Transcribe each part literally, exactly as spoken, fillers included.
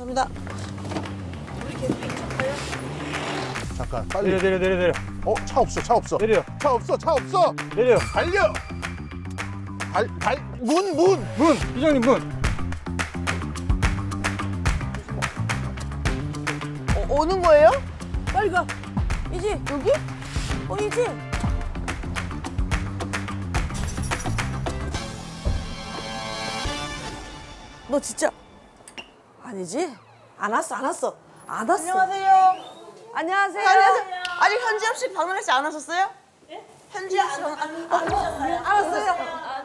감사합니다. 우리 계속 인척할래? 잠깐, 빨리. 내려, 내려, 내려, 내려. 어, 차 없어, 차 없어. 내려. 차 없어, 차 없어. 내려. 달려. 발, 발, 문, 문, 문. 이장님 문. 어, 오는 거예요? 빨리 가. 이지, 여기? 어, 이지. 너 진짜 아니지? 안 왔어, 안 왔어, 안 왔어. 안녕하세요. 안녕하세요. 안녕하세요. 아니 현지엽 씨, 박나래 씨 안 왔었어요? 네? 현지엽 씨 안 왔어요. 알았어요.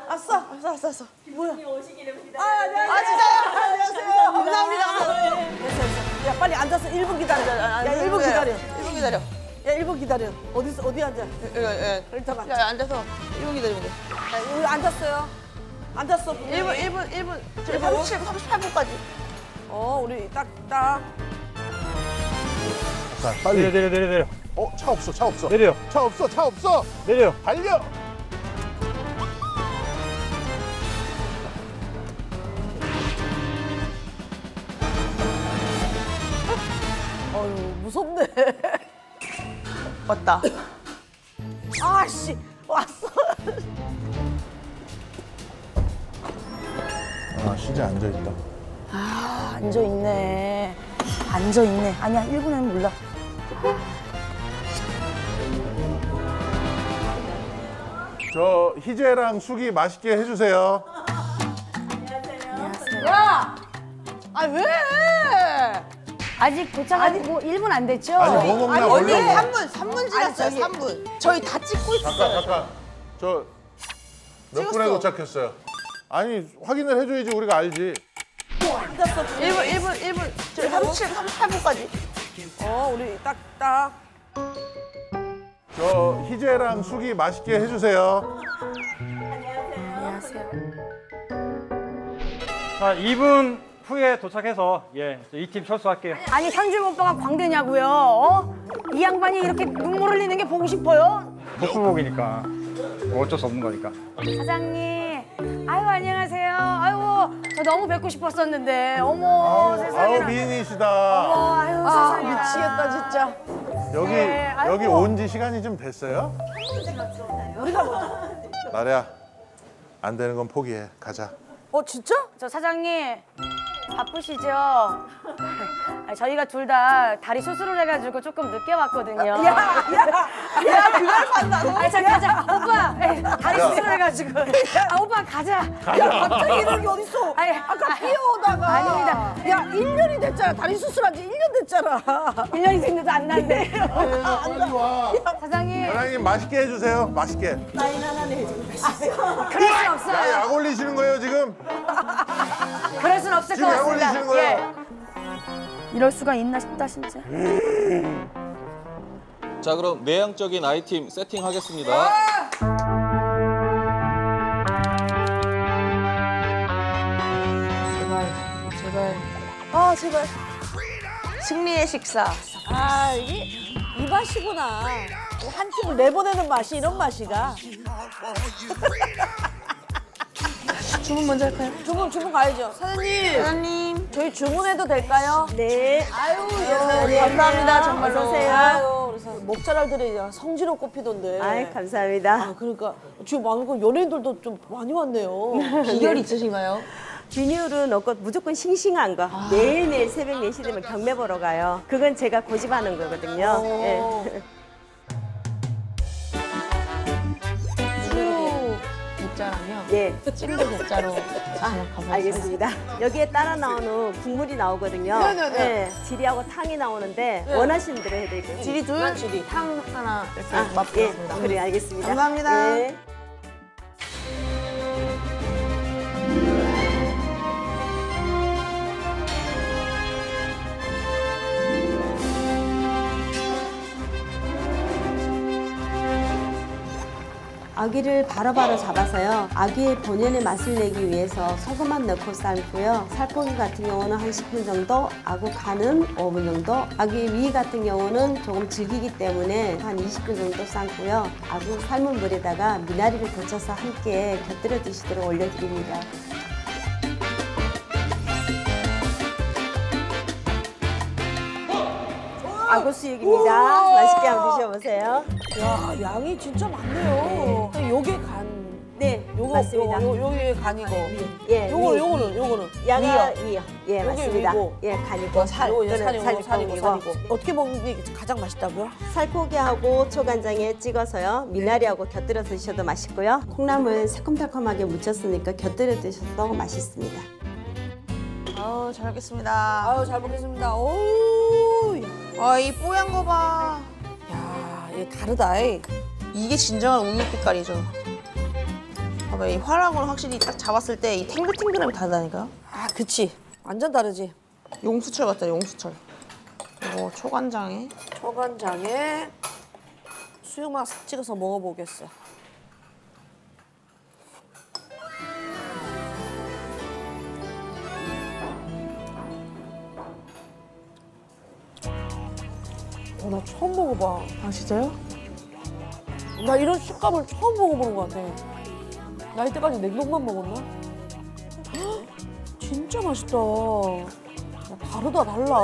왔어, 왔어, 왔어, 왔어. 뭐야? 오시기를 기다려요. 아, 안녕하세요. 아, 진짜요? 안녕하세요. 감사합니다. 감사합니다. 됐어, 됐어. 야, 빨리 앉아서 일 분 기다려. 야, 일 분 기다려. 일 분 기다려. 야, 일 분 기다려. 어디 어디 앉아? 예, 예. 일단 앉아. 야, 앉아서 일 분 기다리면 돼. 야, 여기 앉았어요. 앉았어. 일 분, 일 분, 일 분. 저희 삼십칠 분, 삼십팔 분까지. 어, 우리 딱, 딱. 자, 빨리. 내려, 내려, 내려, 내려. 어, 차 없어, 차 없어. 내려. 차 없어, 차 없어. 내려. 달려. 어휴, 무섭네. 왔다. 아씨, 왔어. 아, 진짜 앉아있다. 아, 앉아있네. 앉아있네. 아니야, 일 분 하면 몰라. 저 희재랑 숙이 맛있게 해주세요. 안녕하세요. 안녕하세요. 야! 아, 왜? 아직 도착하고 뭐 일 분 안 됐죠? 아니, 뭐 먹나 언니, 삼 분, 삼 분 지났어요, 저기, 삼 분. 저희 다 찍고 있어요. 잠깐, 잠깐. 저 몇 분에 도착했어요? 아니, 확인을 해줘야지 우리가 알지. 일 분, 일 분, 일 분. 저희 삼십칠 분, 삼십팔 분까지. 어, 우리 딱, 딱. 저 희재랑 숙이 맛있게 해주세요. 안녕하세요. 안녕하세요. 자, 이 분 후에 도착해서 예, 이 팀 철수할게요. 아니, 상준 오빠가 광대냐고요? 어? 이 양반이 이렇게 눈물 흘리는 게 보고 싶어요? 복수복이니까. 어쩔 수 없는 거니까. 사장님, 아유 안녕하세요. 아유 저 너무 뵙고 싶었었는데, 어머 세상에. 아유 미인이시다. 어머 아유 아, 세상에. 미치겠다 진짜. 여기 네, 여기 온 지 시간이 좀 됐어요? 나래야, 안 되는 건 포기해. 가자. 어 진짜? 저 사장님 바쁘시죠? 저희가 둘 다 다리 수술을 해가지고 조금 늦게 왔거든요. 야, 야, 야, 그걸 판다고? 아, 잠깐, 가자. 오빠, 다리 수술을 해가지고. 아, 오빠, 가자. 야, 갑자기 이런 게 어딨어? 아니, 아까 아, 뛰어오다가. 아닙니다. 야, 일 년이 됐잖아. 다리 수술한 지 일 년 됐잖아. 일 년이 됐는데도 안 났네. 빨리 와. 사장님. 사장님, 맛있게 해주세요. 맛있게. 나인 하나는 해주고 가시죠. 그럴 순 없어요. 야, 약 올리시는 거예요, 지금? 그럴 순 없을 것 같습니다. 지금 약 올리시는 거예요? 예. 이럴 수가 있나 싶다, 진짜. 자, 그럼 내향적인 아이팀 세팅하겠습니다. 제발, 제발. 아, 제발. 승리의 식사. 아, 이게 이 맛이구나. 한 팀을 내보내는 맛이 이런 맛이가. 주문 먼저 할까요? 주문, 주문 가야죠. 사장님! 사장님! 저희 주문해도 될까요? 네. 아유, 예. 네. 감사합니다, 정말로. 어서오세요. 목잘알들이 성지로 꼽히던데. 아이, 감사합니다. 아, 그러니까 지금 와서 연예인들도 좀 많이 왔네요. 비결이 있으신가요? 비결은 없고 무조건 싱싱한 거. 아. 매일매일 새벽 네 시 되면 경매 보러 가요. 그건 제가 고집하는 거거든요. 네. 국자라면 예. 찜도 국자로 아, 알겠습니다. 여기에 따라 나오는 국물이 나오거든요. 네네네. 네, 지리하고 탕이 나오는데 네. 원하시는 대로 해드릴게요. 지리 둘, 지리 탕 하나 이렇게 아, 맛보겠습니다. 예. 그래 알겠습니다. 감사합니다. 예. 아귀를 바로바로 잡아서요. 아귀의 본연의 맛을 내기 위해서 소금만 넣고 삶고요. 살코기 같은 경우는 한 십 분 정도, 아구 간은 오 분 정도, 아귀 위 같은 경우는 조금 질기기 때문에 한 이십 분 정도 삶고요. 아구 삶은 물에다가 미나리를 거쳐서 함께 곁들여 드시도록 올려드립니다. 아구수 육입니다. 맛있게 한번 드셔보세요. 야, 양이 진짜 많네요. 네. 요게 간. 네, 요거 맞습니다. 요, 요, 요게 간이고. 예. 요거, 요거는, 요거는. 양아 위요. 예, 맞습니다. 위고. 예, 간이고. 살, 또는 살이고, 살이고, 살이고. 어떻게 먹는 게 가장 맛있다고요? 살코기하고 초간장에 찍어서요. 미나리하고 곁들여 드셔도 맛있고요. 콩나물 새콤달콤하게 무쳤으니까 곁들여 드셔도 맛있습니다. 아우, 잘 먹겠습니다. 아우, 잘 먹겠습니다. 오, 아, 이 뽀얀 거 봐. 야, 얘 다르다. 이. 이게 진정한 우유 빛깔이죠. 봐봐, 이 화랑은 확실히 딱 잡았을 때 이 탱글탱글함이 다르다니까요. 아, 그치. 완전 다르지. 용수철 같다, 용수철. 이거 초간장에. 초간장에 수육만 싹 찍어서 먹어보겠어. 어, 나 처음 먹어봐. 아, 진짜요? 나 이런 식감을 처음 먹어보는 것 같아. 나 이때까지 냉동만 먹었나? 헉, 진짜 맛있다. 야, 다르다, 달라.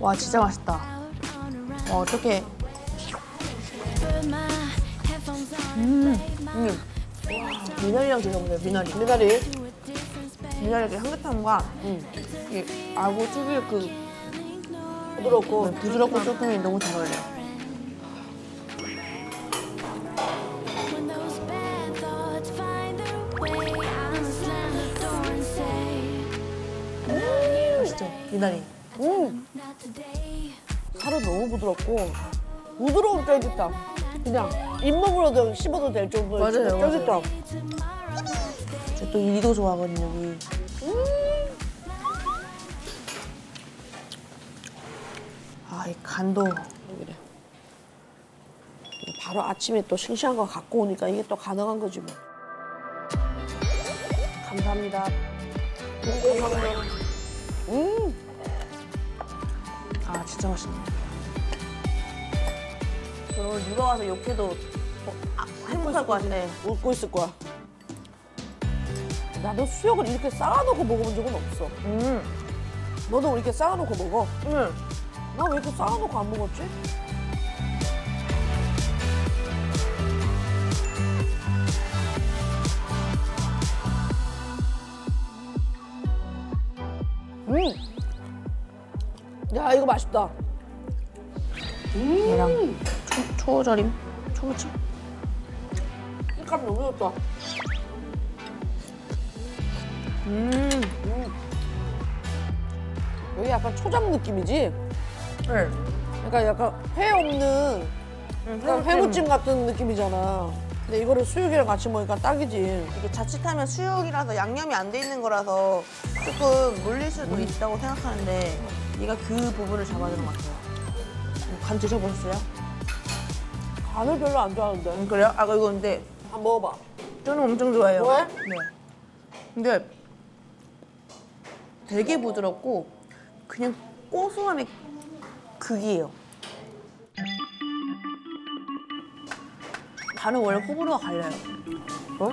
와, 진짜 맛있다. 와, 어떡해. 음, 음. 와, 미나리랑 드셔보세요, 미나리. 미나리. 미나리 향긋함과 음. 이 아구 특유의 그 부드럽고 네, 부드럽고 조금이 너무 잘 어울려요. 음 맛있죠? 미나리. 음. 살은 너무 부드럽고 부드러운 쫄깃함. 그냥 잇몸으로도 씹어도 될 정도의 쫄깃함. 저 또 이도 좋아하거든요. 이. 음. 아, 이 간도 이래. 바로 아침에 또 싱싱한 거 갖고 오니까 이게 또 가능한 거지 뭐. 감사합니다. 감사합니다. 음. 아, 진짜 맛있네. 저 오늘 누가 와서 욕해도 어, 아, 행복할 것 같네. 웃고 있을 거야. 나도 수육을 이렇게 쌓아놓고 먹어본 적은 없어. 음. 너도 이렇게 쌓아놓고 먹어? 응. 나 왜 이렇게 쌓아놓고 안 먹었지? 음! 야, 이거 맛있다. 음! 얘랑 초, 초절임, 초무침. 식감 너무 좋다. 음! 음. 여기 약간 초장 느낌이지? 네. 그러니까 약간 회 없는 응, 회무침. 회무침 같은 느낌이잖아. 근데 이거를 수육이랑 같이 먹으니까 딱이지. 이게 자칫하면 수육이라서 양념이 안 돼 있는 거라서 조금 물릴 수도 음. 있다고 생각하는데 네가 그 부분을 잡아주는 것 같아요. 간 드셔보셨어요? 간을 별로 안 좋아하는데. 음, 그래요? 아까 이거 근데 한번 먹어봐. 저는 엄청 좋아해요. 좋아해? 네. 근데 되게 부드럽고 그냥 고소함이 극이에요. 간은 원래 호불호가 갈려요. 어?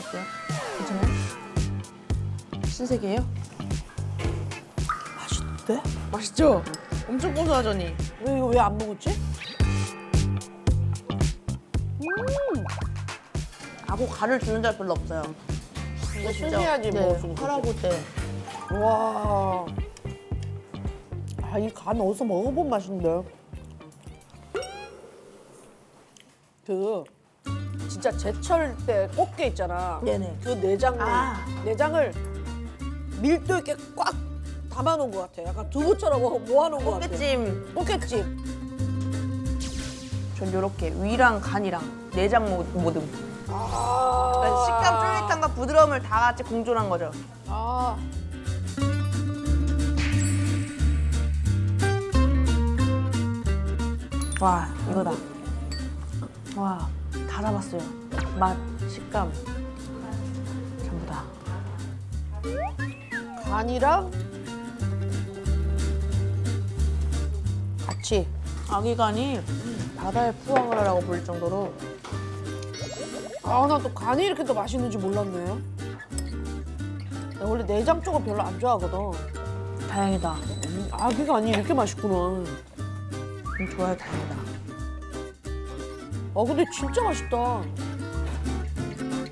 어때요? 괜찮아요? 신세계예요? 맛있대? 맛있죠? 엄청 고소하더니. 왜 이거 왜 안 먹었지? 음! 아구 간을 주는 자리 별로 없어요. 이거 신기하지 뭐. 하라고 때. 와. 아, 이 간 어디서 먹어본 맛인데. 그 진짜 제철 때 꽃게 있잖아. 네네. 그 내장을 아. 내장을 밀도 있게 꽉 담아놓은 것 같아. 약간 두부처럼 모아놓은 것 같아. 꽃게찜. 꽃게찜. 전 요렇게 위랑 간이랑 내장 모듬. 아 그러니까 식감, 쫄깃함과 부드러움을 다 같이 공존한 거죠. 아 와, 이거다. 와, 다 잡았어요. 맛, 식감, 전부 다. 간이랑 같이. 아, 아기간이 바다에 포항을 하라고 불릴 정도로. 아, 나 또 간이 이렇게 또 맛있는지 몰랐네. 내가 원래 내장 쪽은 별로 안 좋아하거든. 다행이다. 음, 아기간이 이렇게 맛있구나. 음, 좋아요, 다행이다. 아, 근데 진짜 맛있다. 음,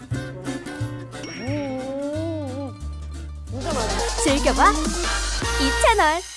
음, 음. 진짜 맛있다. 즐겨봐, 이 채널.